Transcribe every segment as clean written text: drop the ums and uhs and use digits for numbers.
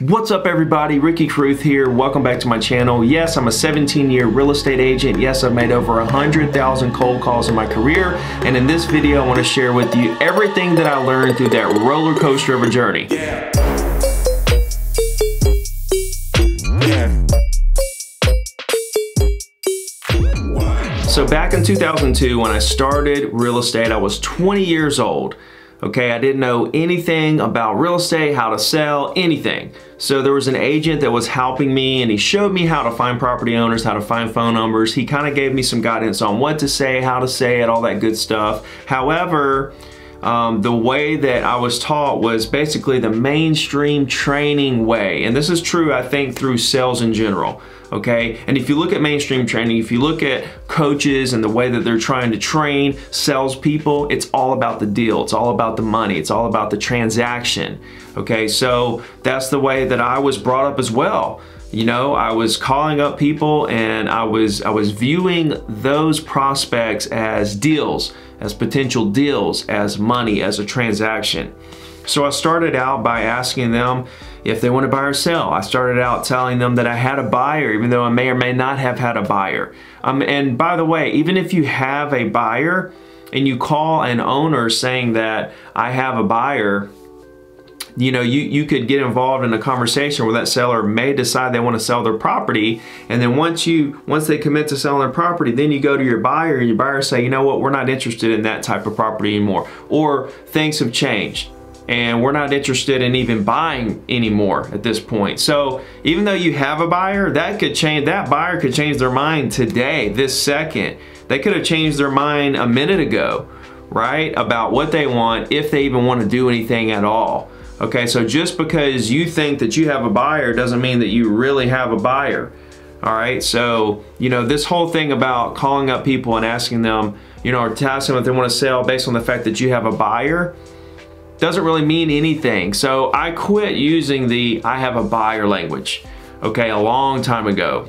What's up everybody, Ricky Carruth here. Welcome back to my channel. Yes, I'm a 17-year real estate agent. Yes, I've made over 100,000 cold calls in my career. And in this video, I want to share with you everything that I learned through that roller coaster of a journey. So back in 2002, when I started real estate, I was 20 years old. Okay, I didn't know anything about real estate, how to sell, anything. So there was an agent that was helping me and he showed me how to find property owners, how to find phone numbers. He kind of gave me some guidance on what to say, how to say it, all that good stuff. However, the way that I was taught was basically the mainstream training way. And this is true, I think, through sales in general. Okay, and if you look at mainstream training, if you look at coaches and the way that they're trying to train salespeople, it's all about the deal, it's all about the money, it's all about the transaction. Okay, so that's the way that I was brought up as well. You know, I was calling up people and I was viewing those prospects as deals, as potential deals, as money, as a transaction. So I started out by asking them if they want to buy or sell. I started out telling them that I had a buyer, even though I may or may not have had a buyer. And by the way, even if you have a buyer and you call an owner saying that I have a buyer, you know, you could get involved in a conversation where that seller may decide they want to sell their property. And then once they commit to selling their property, then you go to your buyer and your buyer say, you know what, we're not interested in that type of property anymore. Or things have changed and we're not interested in even buying anymore at this point. So even though you have a buyer, that could change, that buyer could change their mind today, this second. They could have changed their mind a minute ago, right? About what they want, if they even want to do anything at all. Okay, so just because you think that you have a buyer doesn't mean that you really have a buyer. All right, so, you know, this whole thing about calling up people and asking them, you know, or asking them if they want to sell based on the fact that you have a buyer, doesn't really mean anything. So I quit using the I have a buyer language, okay, a long time ago.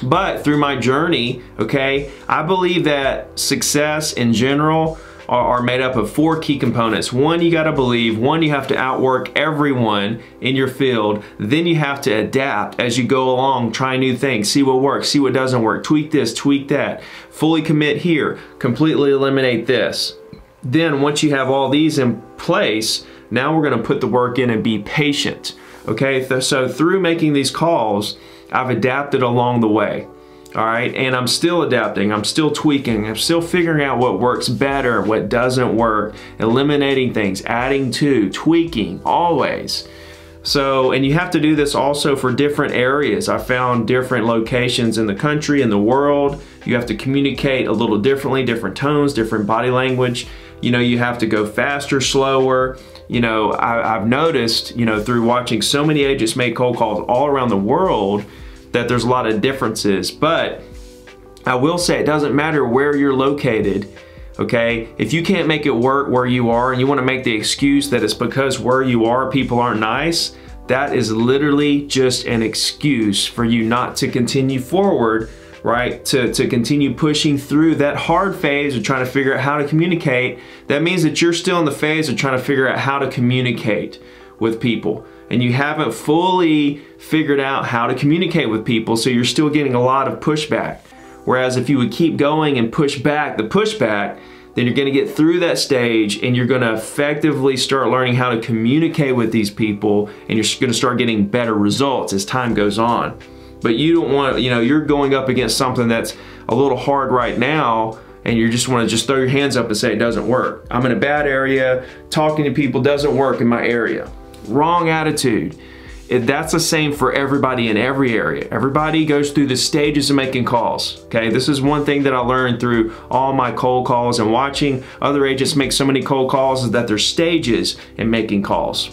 But through my journey, okay, I believe that success in general are made up of four key components. One, you got to believe. One, you have to outwork everyone in your field. Then you have to adapt as you go along, try new things, see what works, see what doesn't work, tweak this, tweak that, fully commit here, completely eliminate this. Then once you have all these in place, now we're going to put the work in and be patient. Okay, so through making these calls, I've adapted along the way. All right, and I'm still adapting, I'm still tweaking, I'm still figuring out what works better, what doesn't work, eliminating things, adding to, tweaking, always. So, and you have to do this also for different areas. I found different locations in the country, in the world. You have to communicate a little differently, different tones, different body language. You know, you have to go faster, slower. You know, I've noticed, you know, through watching so many agents make cold calls all around the world, that there's a lot of differences. But I will say it doesn't matter where you're located, okay? If you can't make it work where you are and you wanna make the excuse that it's because where you are, people aren't nice, that is literally just an excuse for you not to continue forward, right? To continue pushing through that hard phase of trying to figure out how to communicate. That means that you're still in the phase of trying to figure out how to communicate with people. And you haven't fully figured out how to communicate with people, so you're still getting a lot of pushback. Whereas if you would keep going and push back the pushback, then you're gonna get through that stage and you're gonna effectively start learning how to communicate with these people, and you're gonna start getting better results as time goes on. But you don't want, you know, you're going up against something that's a little hard right now, and you just wanna just throw your hands up and say it doesn't work. I'm in a bad area, talking to people doesn't work in my area. Wrong attitude. That's the same for everybody in every area. Everybody goes through the stages of making calls. Okay, this is one thing that I learned through all my cold calls and watching other agents make so many cold calls, is that there's stages in making calls.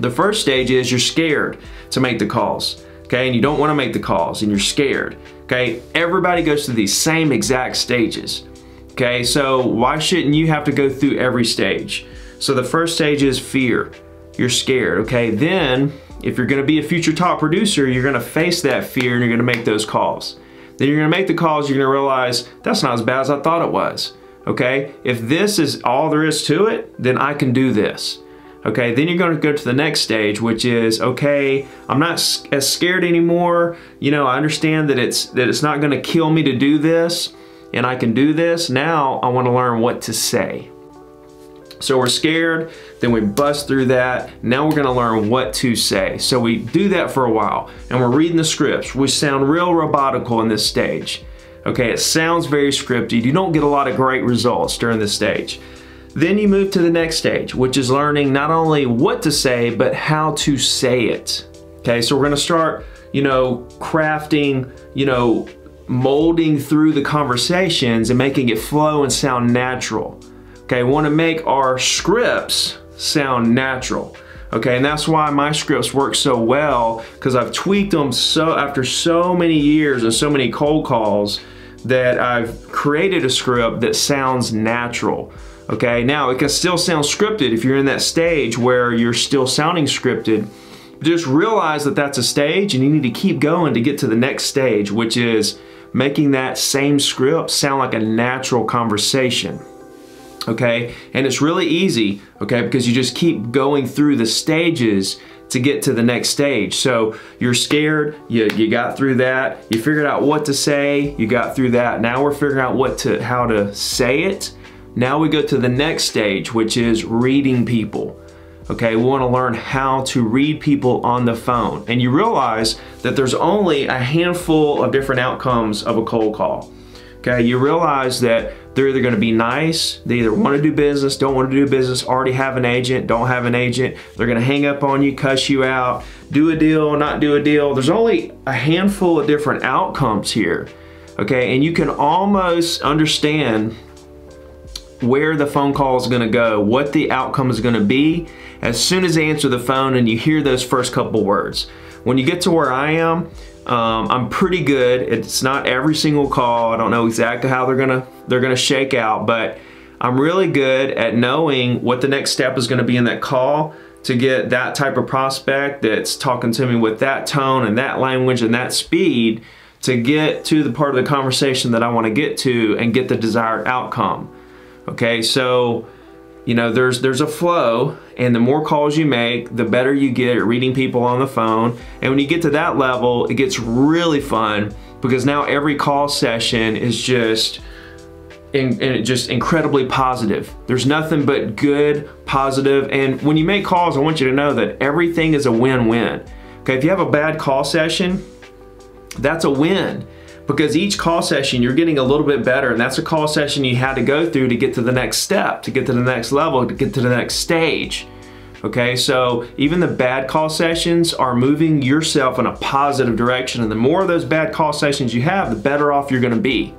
The first stage is you're scared to make the calls. Okay, and you don't want to make the calls and you're scared. Okay, everybody goes through these same exact stages. Okay, so why shouldn't you have to go through every stage? So the first stage is fear. You're scared, okay? Then, if you're gonna be a future top producer, you're gonna face that fear and you're gonna make those calls. Then you're gonna make the calls, you're gonna realize, that's not as bad as I thought it was, okay? If this is all there is to it, then I can do this. Okay, then you're gonna go to the next stage, which is, okay, I'm not as scared anymore. You know, I understand that it's not gonna kill me to do this, and I can do this. Now I wanna learn what to say. So we're scared, then we bust through that. Now we're gonna learn what to say. So we do that for a while, and we're reading the scripts. We sound real robotical in this stage. Okay, it sounds very scripted. You don't get a lot of great results during this stage. Then you move to the next stage, which is learning not only what to say, but how to say it. Okay, so we're gonna start, you know, crafting, you know, molding through the conversations and making it flow and sound natural. Okay, we wanna make our scripts sound natural. Okay, and that's why my scripts work so well, because I've tweaked them so after so many years and so many cold calls that I've created a script that sounds natural. Okay, now it can still sound scripted if you're in that stage where you're still sounding scripted. Just realize that that's a stage and you need to keep going to get to the next stage, which is making that same script sound like a natural conversation. Okay, and it's really easy, okay, because you just keep going through the stages to get to the next stage. So you're scared, you got through that, you figured out what to say, you got through that. Now we're figuring out how to say it. Now we go to the next stage, which is reading people. Okay, we wanna learn how to read people on the phone. And you realize that there's only a handful of different outcomes of a cold call. Okay, you realize that they're either gonna be nice, they either wanna do business, don't wanna do business, already have an agent, don't have an agent, they're gonna hang up on you, cuss you out, do a deal, not do a deal. There's only a handful of different outcomes here. Okay, and you can almost understand where the phone call is gonna go, what the outcome is gonna be, as soon as they answer the phone and you hear those first couple words. When you get to where I am, I'm pretty good. It's not every single call. I don't know exactly how they're gonna shake out, but I'm really good at knowing what the next step is gonna be in that call to get that type of prospect that's talking to me with that tone and that language and that speed to get to the part of the conversation that I wanna get to and get the desired outcome. Okay, so, you know, there's a flow, and the more calls you make, the better you get at reading people on the phone. And when you get to that level, it gets really fun, because now every call session is just incredibly positive. There's nothing but good, positive, and when you make calls, I want you to know that everything is a win-win. Okay, if you have a bad call session, that's a win. Because each call session, you're getting a little bit better, and that's a call session you had to go through to get to the next step, to get to the next level, to get to the next stage. Okay, so even the bad call sessions are moving yourself in a positive direction, and the more of those bad call sessions you have, the better off you're gonna be.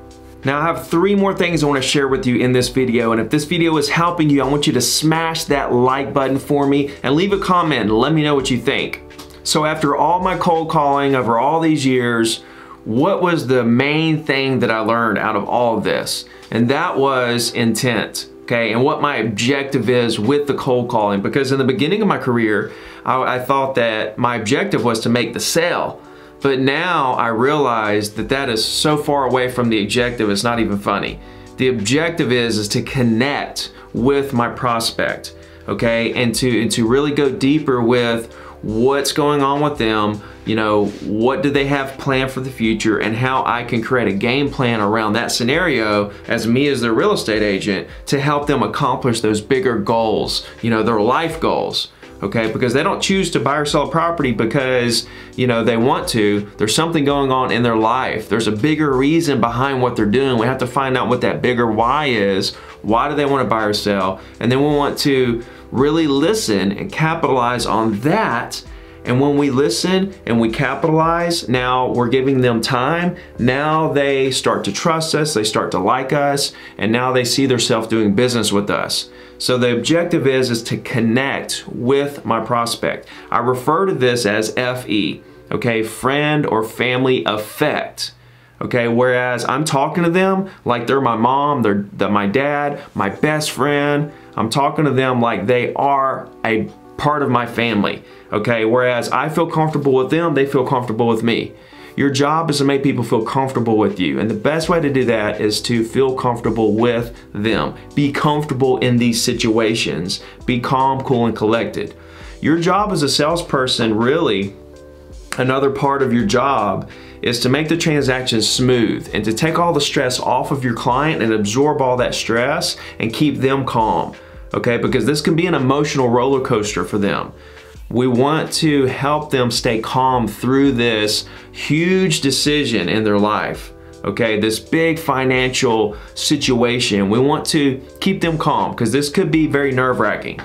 Now I have 3 more things I wanna share with you in this video, and if this video is helping you, I want you to smash that like button for me and leave a comment and let me know what you think. So after all my cold calling over all these years, what was the main thing that I learned out of all of this? And that was intent, okay? And what my objective is with the cold calling, because in the beginning of my career, I thought that my objective was to make the sale, but now I realize that that is so far away from the objective, it's not even funny. The objective is to connect with my prospect, okay? And to really go deeper with what's going on with them, you know, what do they have planned for the future, and how I can create a game plan around that scenario as me as their real estate agent to help them accomplish those bigger goals, you know, their life goals, okay? Because they don't choose to buy or sell property because, you know, they want to. There's something going on in their life. There's a bigger reason behind what they're doing. We have to find out what that bigger why is. Why do they want to buy or sell? And then we want to really listen and capitalize on that. And when we listen and we capitalize, now we're giving them time. Now they start to trust us, they start to like us, and now they see themselves doing business with us. So the objective is to connect with my prospect. I refer to this as FE, okay? Friend or family effect, okay? Whereas I'm talking to them like they're my mom, they're my dad, my best friend. I'm talking to them like they are a part of my family, okay? Whereas I feel comfortable with them, they feel comfortable with me. Your job is to make people feel comfortable with you. And the best way to do that is to feel comfortable with them. Be comfortable in these situations. Be calm, cool, and collected. Your job as a salesperson, really, another part of your job is to make the transaction smooth and to take all the stress off of your client and absorb all that stress and keep them calm, okay? Because this can be an emotional roller coaster for them. We want to help them stay calm through this huge decision in their life, okay? This big financial situation. We want to keep them calm because this could be very nerve-wracking.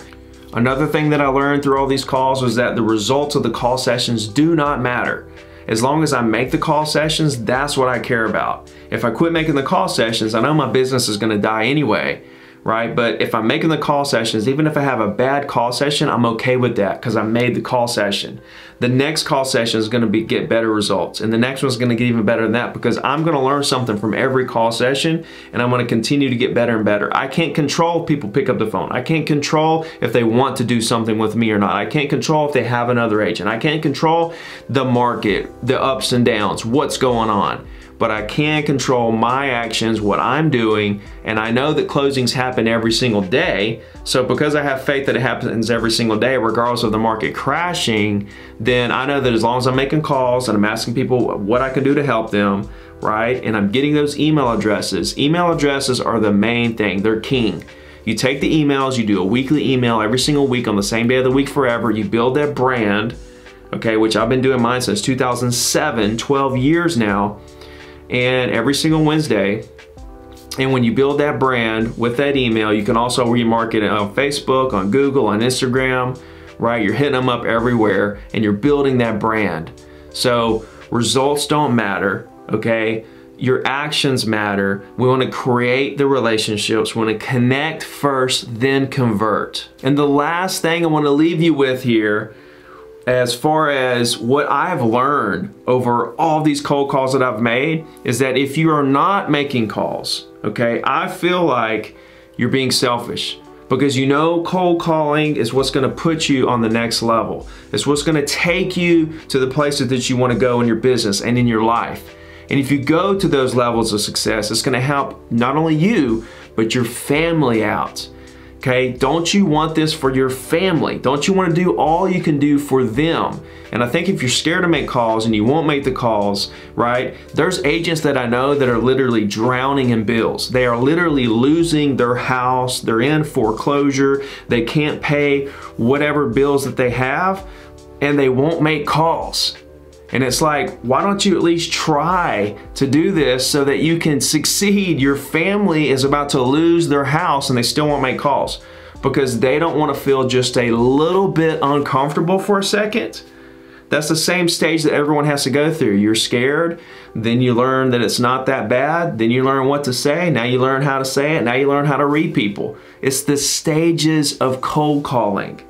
Another thing that I learned through all these calls was that the results of the call sessions do not matter. As long as I make the call sessions, that's what I care about. If I quit making the call sessions, I know my business is gonna die anyway, right? But if I'm making the call sessions, even if I have a bad call session, I'm okay with that because I made the call session. The next call session is gonna get better results, and the next one's gonna get even better than that because I'm gonna learn something from every call session, and I'm gonna continue to get better and better. I can't control if people pick up the phone. I can't control if they want to do something with me or not. I can't control if they have another agent. I can't control the market, the ups and downs, what's going on. But I can control my actions, what I'm doing, and I know that closings happen every single day. So because I have faith that it happens every single day, regardless of the market crashing, then I know that as long as I'm making calls and I'm asking people what I can do to help them, right? And I'm getting those email addresses. Email addresses are the main thing, they're king. You take the emails, you do a weekly email every single week on the same day of the week forever, you build that brand, okay, which I've been doing mine since 2007, 12 years now, and every single Wednesday. And when you build that brand with that email, you can also remarket it on Facebook, on Google, on Instagram, right? You're hitting them up everywhere and you're building that brand. So results don't matter, okay? Your actions matter. We want to create the relationships. We want to connect first, then convert. And the last thing I want to leave you with here, as far as what I've learned over all these cold calls that I've made, is that if you are not making calls, okay, I feel like you're being selfish because you know cold calling is what's gonna put you on the next level. It's what's gonna take you to the places that you wanna go in your business and in your life. And if you go to those levels of success, it's gonna help not only you, but your family out. Okay, don't you want this for your family? Don't you want to do all you can do for them? And I think if you're scared to make calls and you won't make the calls, right? There's agents that I know that are literally drowning in bills. They are literally losing their house. They're in foreclosure. They can't pay whatever bills that they have, and they won't make calls. And it's like, why don't you at least try to do this so that you can succeed? Your family is about to lose their house and they still won't make calls because they don't want to feel just a little bit uncomfortable for a second. That's the same stage that everyone has to go through. You're scared, then you learn that it's not that bad, then you learn what to say, now you learn how to say it, now you learn how to read people. It's the stages of cold calling.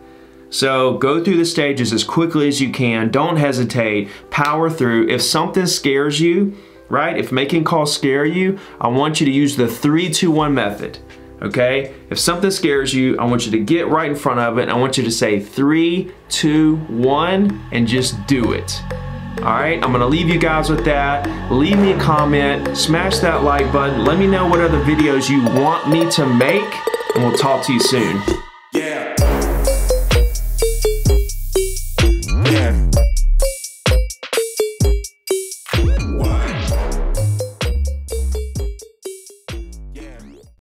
So go through the stages as quickly as you can. Don't hesitate, power through. If something scares you, right? If making calls scare you, I want you to use the 3-2-1 method, okay? If something scares you, I want you to get right in front of it. I want you to say 3, 2, 1, and just do it. All right, I'm gonna leave you guys with that. Leave me a comment, smash that like button. Let me know what other videos you want me to make, and we'll talk to you soon.